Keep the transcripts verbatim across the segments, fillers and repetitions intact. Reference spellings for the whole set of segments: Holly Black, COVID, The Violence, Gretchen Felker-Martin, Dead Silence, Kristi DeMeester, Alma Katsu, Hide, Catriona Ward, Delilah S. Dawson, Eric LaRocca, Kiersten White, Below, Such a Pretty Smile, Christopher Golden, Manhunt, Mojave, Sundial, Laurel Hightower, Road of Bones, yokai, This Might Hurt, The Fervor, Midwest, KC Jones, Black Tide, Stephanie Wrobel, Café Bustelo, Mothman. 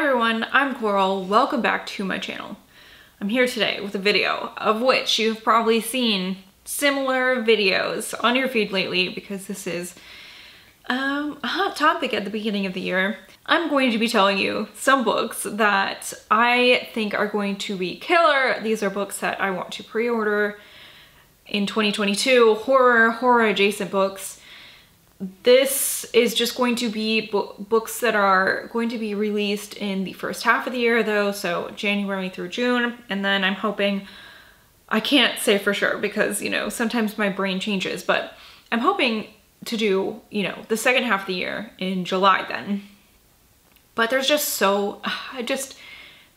Hi everyone, I'm Coral. Welcome back to my channel. I'm here today with a video of which you've probably seen similar videos on your feed lately because this is um, a hot topic at the beginning of the year. I'm going to be telling you some books that I think are going to be killer. These are books that I want to pre-order in twenty twenty-two, horror, horror adjacent books. This is just going to be bo books that are going to be released in the first half of the year though, so January through June, and then I'm hoping, I can't say for sure because, you know, sometimes my brain changes, but I'm hoping to do, you know, the second half of the year in July then. But there's just so, I just,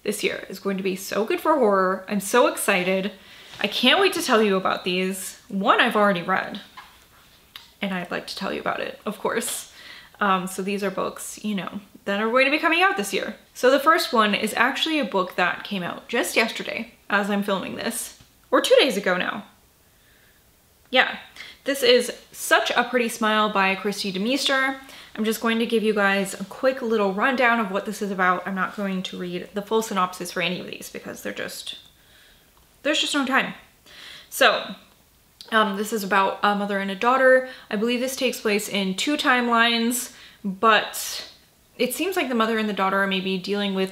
this year is going to be so good for horror. I'm so excited. I can't wait to tell you about these. One I've already read, and I'd like to tell you about it, of course. Um, so these are books, you know, that are going to be coming out this year. So the first one is actually a book that came out just yesterday as I'm filming this, or two days ago now. Yeah, this is Such a Pretty Smile by Kristi DeMeester. I'm just going to give you guys a quick little rundown of what this is about. I'm not going to read the full synopsis for any of these because they're just, there's just no time. So, Um, this is about a mother and a daughter. I believe this takes place in two timelines, but it seems like the mother and the daughter are maybe dealing with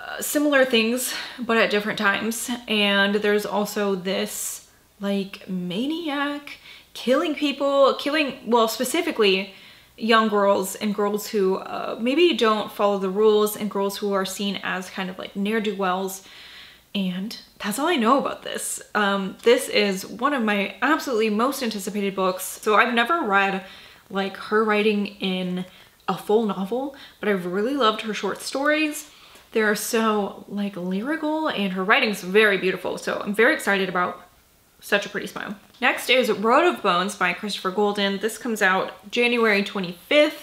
uh, similar things, but at different times. And there's also this like maniac killing people, killing, well, specifically young girls and girls who uh, maybe don't follow the rules and girls who are seen as kind of like ne'er-do-wells. And that's all I know about this. Um, this is one of my absolutely most anticipated books. So I've never read like her writing in a full novel, but I've really loved her short stories. They're so like lyrical and her writing's very beautiful. So I'm very excited about Such a Pretty Smile. Next is Road of Bones by Christopher Golden. This comes out January twenty-fifth.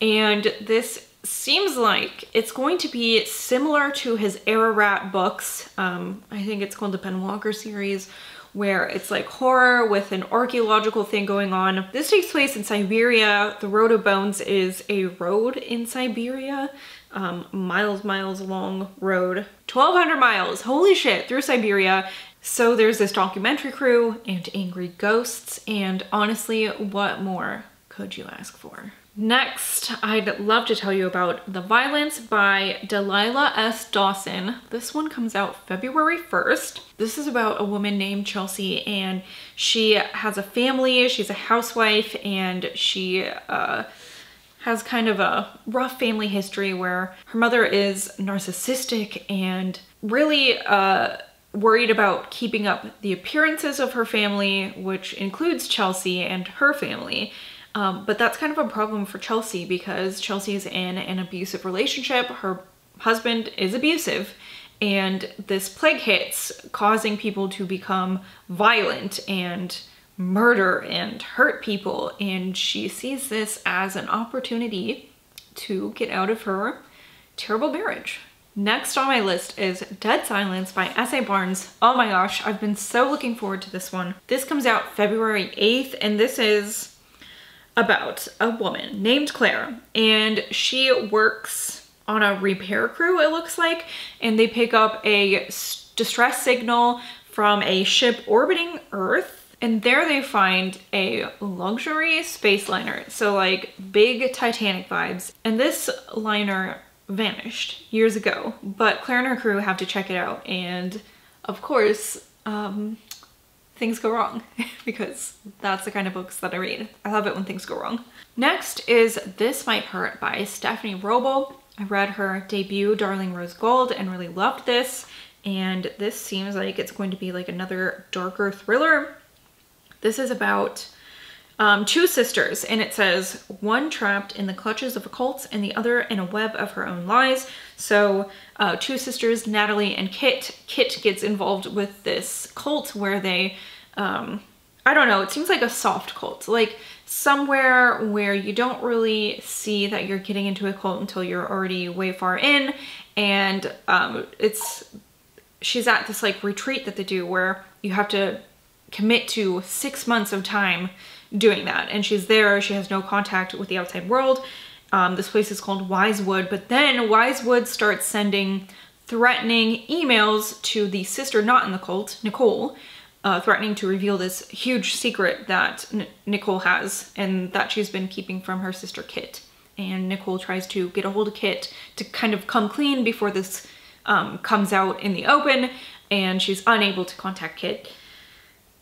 And this seems like it's going to be similar to his Ararat books. Um, I think it's called the Ben Walker series, where it's like horror with an archaeological thing going on. This takes place in Siberia. The Road of Bones is a road in Siberia, um, miles, miles long road, twelve hundred miles, holy shit, through Siberia. So there's this documentary crew and angry ghosts, and honestly, what more could you ask for? Next, I'd love to tell you about The Violence by Delilah S. Dawson. This one comes out February first. This is about a woman named Chelsea, and she has a family, she's a housewife, and she uh, has kind of a rough family history where her mother is narcissistic and really uh, worried about keeping up the appearances of her family, which includes Chelsea and her family. Um, but that's kind of a problem for Chelsea because Chelsea is in an abusive relationship. Her husband is abusive, and this plague hits, causing people to become violent and murder and hurt people. And she sees this as an opportunity to get out of her terrible marriage. Next on my list is Dead Silence by S A Barnes. Oh my gosh, I've been so looking forward to this one. This comes out February eighth, and this is about a woman named Claire, and she works on a repair crew, it looks like, and they pick up a distress signal from a ship orbiting Earth, and there they find a luxury space liner, so like big Titanic vibes, and this liner vanished years ago, but Claire and her crew have to check it out, and of course um things go wrong because that's the kind of books that I read. I love it when things go wrong. Next is This Might Hurt by Stephanie Wrobel. I read her debut Darling Rose Gold and really loved this, and this seems like it's going to be like another darker thriller. This is about um, two sisters, and it says one trapped in the clutches of occults and the other in a web of her own lies. So uh, two sisters, Natalie and Kit. Kit gets involved with this cult where they Um, I don't know, it seems like a soft cult, like somewhere where you don't really see that you're getting into a cult until you're already way far in. And um, it's, she's at this like retreat that they do where you have to commit to six months of time doing that. And she's there, she has no contact with the outside world. Um, this place is called Wisewood, but then Wisewood starts sending threatening emails to the sister not in the cult, Nicole, uh, threatening to reveal this huge secret that N- Nicole has and that she's been keeping from her sister Kit. And Nicole tries to get a hold of Kit to kind of come clean before this um, comes out in the open, and she's unable to contact Kit.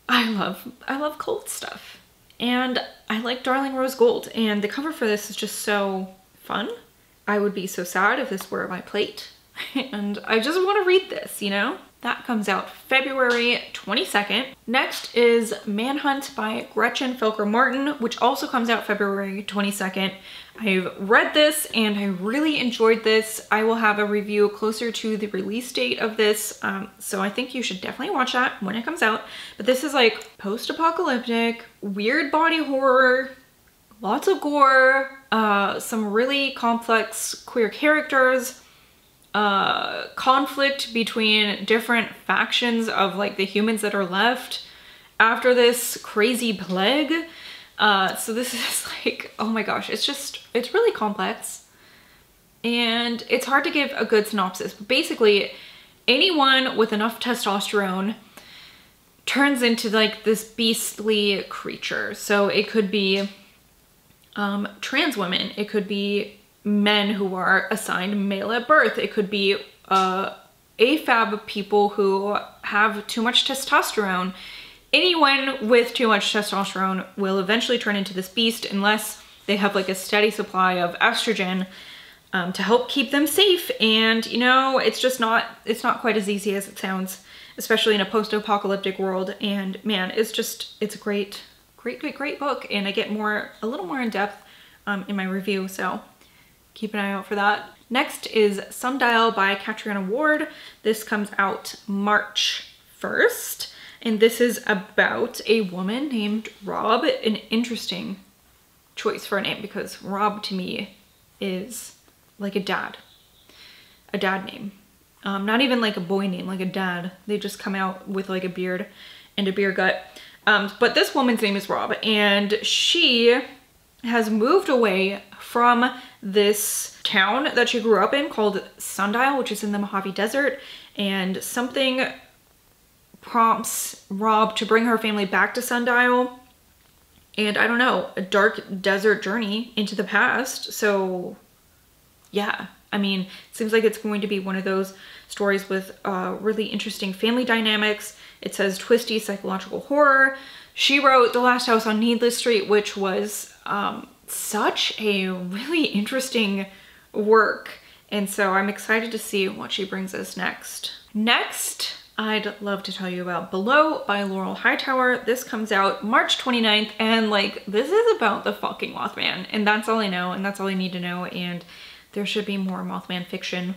I love, I love cult stuff. And I like Darling Rose Gold, and the cover for this is just so fun. I would be so sad if this were my plate, and I just want to read this, you know? That comes out February twenty-second. Next is Manhunt by Gretchen Felker-Martin, which also comes out February twenty-second. I've read this and I really enjoyed this. I will have a review closer to the release date of this, um, so I think you should definitely watch that when it comes out. But this is like post-apocalyptic, weird body horror, lots of gore, uh, some really complex queer characters, uh conflict between different factions of like the humans that are left after this crazy plague. Uh so this is like, oh my gosh, it's just, it's really complex and it's hard to give a good synopsis, but basically anyone with enough testosterone turns into like this beastly creature. So it could be um trans women, it could be men who are assigned male at birth, it could be uh, A F A B people who have too much testosterone. Anyone with too much testosterone will eventually turn into this beast unless they have like a steady supply of estrogen um, to help keep them safe. And you know, it's just not, it's not quite as easy as it sounds, especially in a post-apocalyptic world. And man, it's just, it's a great, great, great, great book. And I get more, a little more in depth um, in my review, so keep an eye out for that. Next is Sundial by Catriona Ward. This comes out March first, and this is about a woman named Rob. An interesting choice for a name because Rob to me is like a dad, a dad name. Um, not even like a boy name, like a dad. They just come out with like a beard and a beer gut. Um, but this woman's name is Rob, and she has moved away from this town that she grew up in called Sundial, which is in the Mojave Desert, and something prompts Rob to bring her family back to Sundial, and I don't know, a dark desert journey into the past. So yeah, I mean, it seems like it's going to be one of those stories with uh, really interesting family dynamics. It says twisty psychological horror. She wrote The Last House on Needless Street, which was um, such a really interesting work. And so I'm excited to see what she brings us next. Next, I'd love to tell you about Below by Laurel Hightower. This comes out March twenty-ninth, and like, this is about the fucking Mothman, and that's all I know, and that's all I need to know, and there should be more Mothman fiction.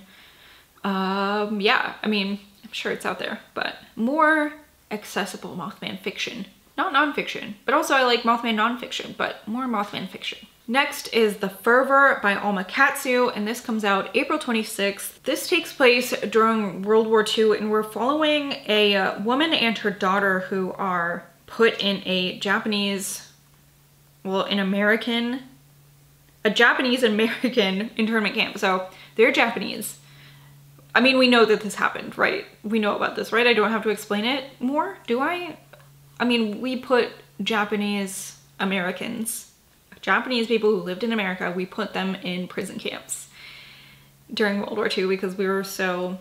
Um, yeah, I mean, I'm sure it's out there, but more accessible Mothman fiction. Not nonfiction, but also I like Mothman nonfiction, but more Mothman fiction. Next is The Fervor by Alma Katsu, and this comes out April twenty-sixth. This takes place during World War Two, and we're following a uh, woman and her daughter who are put in a Japanese, well, an American, a Japanese-American internment camp. So they're Japanese. I mean, we know that this happened, right? We know about this, right? I don't have to explain it more, do I? I mean, we put Japanese Americans, Japanese people who lived in America, we put them in prison camps during World War Two because we were so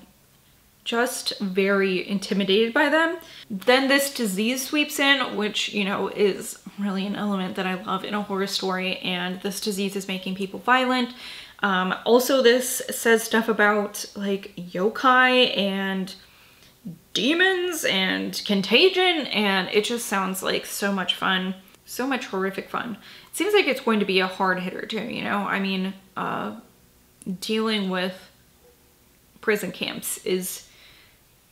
just very intimidated by them. Then this disease sweeps in, which, you know, is really an element that I love in a horror story, and this disease is making people violent. Um, also, this says stuff about like yokai and demons and contagion, and it just sounds like so much fun, so much horrific fun. It seems like it's going to be a hard hitter too, you know? I mean, uh, dealing with prison camps is,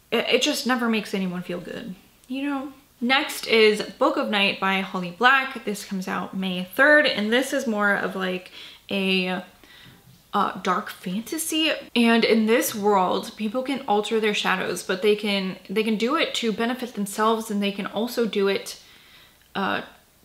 it, it just never makes anyone feel good, you know? Next is Book of Night by Holly Black. This comes out May third, and this is more of like a Uh, dark fantasy, and in this world people can alter their shadows, but they can they can do it to benefit themselves, and they can also do it uh,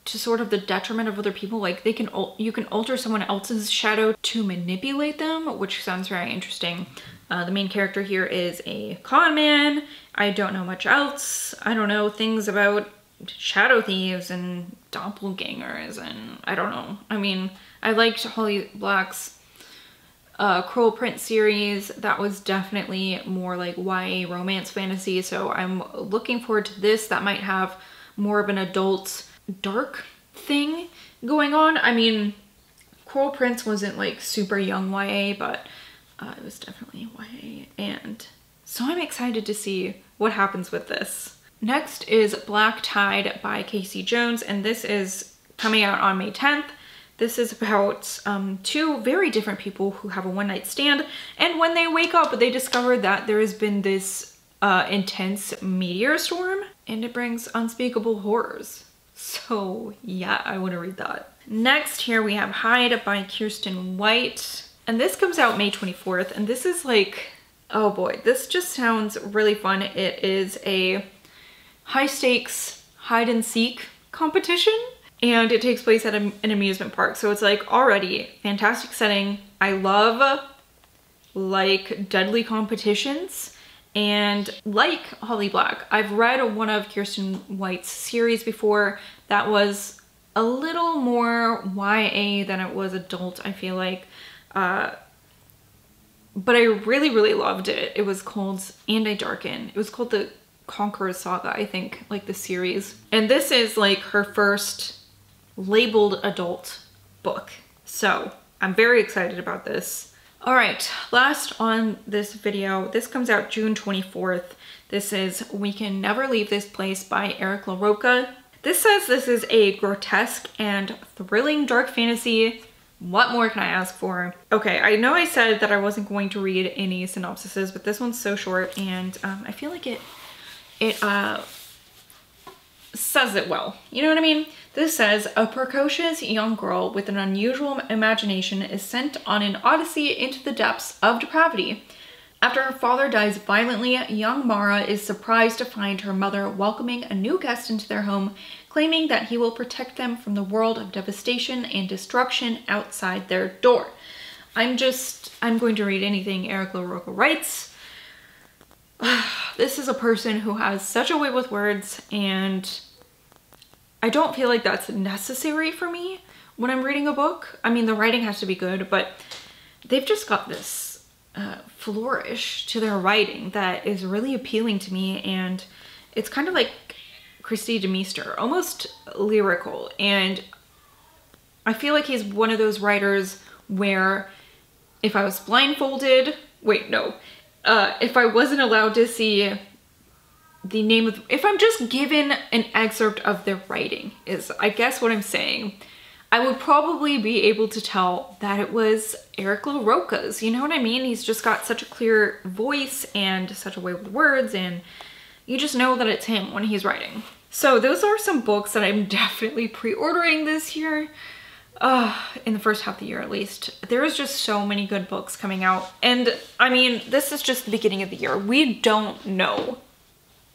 to sort of the detriment of other people. Like they can, you can alter someone else's shadow to manipulate them, which sounds very interesting. Uh, the main character here is a con man. I don't know much else. I don't know things about shadow thieves and doppelgangers, and I don't know. I mean, I liked Holly Black's uh, Cruel Prince series. That was definitely more like Y A romance fantasy, so I'm looking forward to this. That might have more of an adult dark thing going on. I mean, Cruel Prince wasn't like super young Y A, but Uh, it was definitely Y A, and so I'm excited to see what happens with this. Next is Black Tide by K C Jones, and this is coming out on May tenth. This is about um, two very different people who have a one-night stand, and when they wake up, they discover that there has been this uh, intense meteor storm, and it brings unspeakable horrors. So yeah, I want to read that. Next here we have Hide by Kiersten White. And this comes out May twenty-fourth, and this is like, oh boy, this just sounds really fun. It is a high stakes hide and seek competition, and it takes place at a, an amusement park. So it's like already fantastic setting. I love like deadly competitions, and like Holly Black, I've read one of Kiersten White's series before that was a little more Y A than it was adult, I feel like. Uh, but I really, really loved it. It was called And I Darken. It was called The Conqueror's Saga, I think, like the series. And this is like her first labeled adult book. So I'm very excited about this. All right, last on this video, this comes out June twenty-fourth. This is We Can Never Leave This Place by Eric LaRocca. This says this is a grotesque and thrilling dark fantasy. What more can I ask for? Okay, I know I said that I wasn't going to read any synopsises, but this one's so short, and um, I feel like it it uh, says it well. You know what I mean? This says, a precocious young girl with an unusual imagination is sent on an odyssey into the depths of depravity. After her father dies violently, young Mara is surprised to find her mother welcoming a new guest into their home, claiming that he will protect them from the world of devastation and destruction outside their door. I'm just, I'm going to read anything Eric LaRocca writes. This is a person who has such a way with words, and I don't feel like that's necessary for me when I'm reading a book. I mean, the writing has to be good, but they've just got this uh, flourish to their writing that is really appealing to me, and it's kind of like Kristi DeMeester, almost lyrical. And I feel like he's one of those writers where if I was blindfolded, wait, no, uh, if I wasn't allowed to see the name of, if I'm just given an excerpt of their writing is, I guess what I'm saying, I would probably be able to tell that it was Eric LaRocca's, you know what I mean? He's just got such a clear voice and such a way with words, and you just know that it's him when he's writing. So those are some books that I'm definitely pre-ordering this year, uh, in the first half of the year at least. There is just so many good books coming out. And I mean, this is just the beginning of the year. We don't know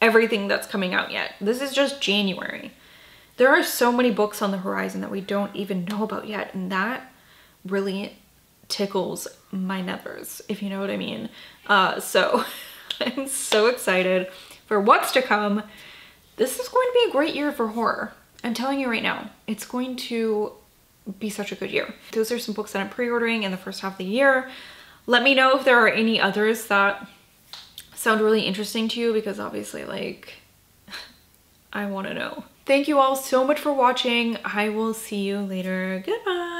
everything that's coming out yet. This is just January. There are so many books on the horizon that we don't even know about yet, and that really tickles my numbers, if you know what I mean. Uh, so I'm so excited for what's to come. This is going to be a great year for horror. I'm telling you right now, it's going to be such a good year. Those are some books that I'm pre-ordering in the first half of the year. Let me know if there are any others that sound really interesting to you, because obviously, like, I want to know. Thank you all so much for watching. I will see you later. Goodbye.